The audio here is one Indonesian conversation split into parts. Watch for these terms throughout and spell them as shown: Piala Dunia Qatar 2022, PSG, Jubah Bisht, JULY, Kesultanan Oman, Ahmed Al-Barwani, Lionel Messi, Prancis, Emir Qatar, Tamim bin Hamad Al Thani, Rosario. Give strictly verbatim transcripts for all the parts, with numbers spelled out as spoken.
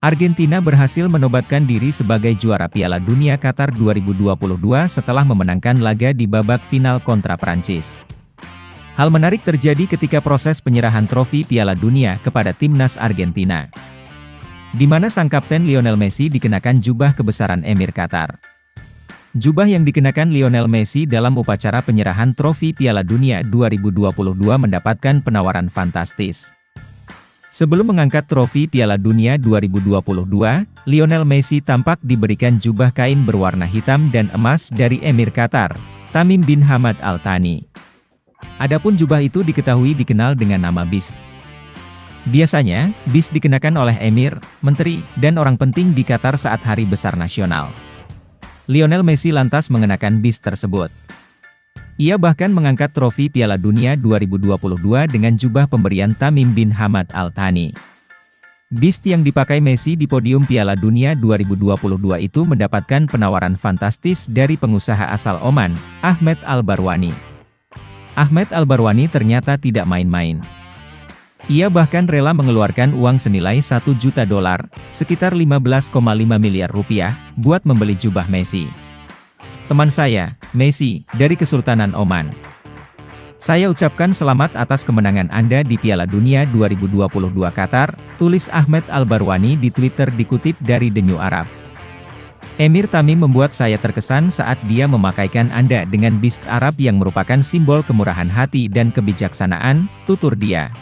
Argentina berhasil menobatkan diri sebagai juara Piala Dunia Qatar dua ribu dua puluh dua setelah memenangkan laga di babak final kontra Prancis. Hal menarik terjadi ketika proses penyerahan trofi Piala Dunia kepada timnas Argentina, di mana sang kapten Lionel Messi dikenakan jubah kebesaran Emir Qatar. Jubah yang dikenakan Lionel Messi dalam upacara penyerahan trofi Piala Dunia dua ribu dua puluh dua mendapatkan penawaran fantastis. Sebelum mengangkat trofi Piala Dunia dua ribu dua puluh dua, Lionel Messi tampak diberikan jubah kain berwarna hitam dan emas dari Emir Qatar, Tamim bin Hamad Al Thani. Adapun jubah itu diketahui dikenal dengan nama Bisht. Biasanya, Bisht dikenakan oleh emir, menteri, dan orang penting di Qatar saat hari besar nasional. Lionel Messi lantas mengenakan Bisht tersebut. Ia bahkan mengangkat trofi Piala Dunia dua ribu dua puluh dua dengan jubah pemberian Tamim bin Hamad Al Thani. Bisht yang dipakai Messi di podium Piala Dunia dua ribu dua puluh dua itu mendapatkan penawaran fantastis dari pengusaha asal Oman, Ahmed Al-Barwani. Ahmed Al-Barwani ternyata tidak main-main. Ia bahkan rela mengeluarkan uang senilai satu juta dolar, sekitar lima belas koma lima miliar rupiah, buat membeli jubah Messi. "Teman saya, Messi, dari Kesultanan Oman. Saya ucapkan selamat atas kemenangan Anda di Piala Dunia dua ribu dua puluh dua Qatar," tulis Ahmed Al-Barwani di Twitter dikutip dari The New Arab. "Emir Tamim membuat saya terkesan saat dia memakaikan Anda dengan Bisht Arab yang merupakan simbol kemurahan hati dan kebijaksanaan," tutur dia.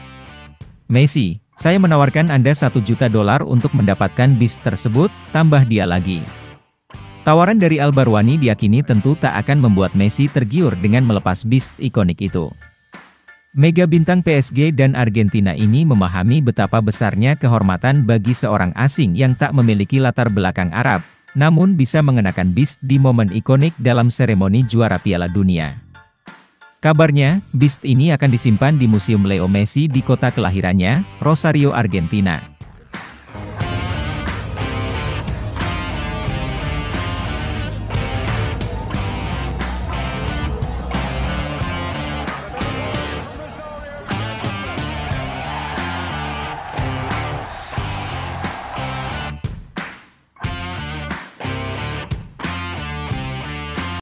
"Messi, saya menawarkan Anda satu juta dolar untuk mendapatkan Bisht tersebut," tambah dia lagi. Tawaran dari Al-Barwani diyakini tentu tak akan membuat Messi tergiur dengan melepas Bisht ikonik itu. Mega bintang P S G dan Argentina ini memahami betapa besarnya kehormatan bagi seorang asing yang tak memiliki latar belakang Arab, namun bisa mengenakan Bisht di momen ikonik dalam seremoni juara Piala Dunia. Kabarnya, Bisht ini akan disimpan di Museum Leo Messi di kota kelahirannya, Rosario, Argentina.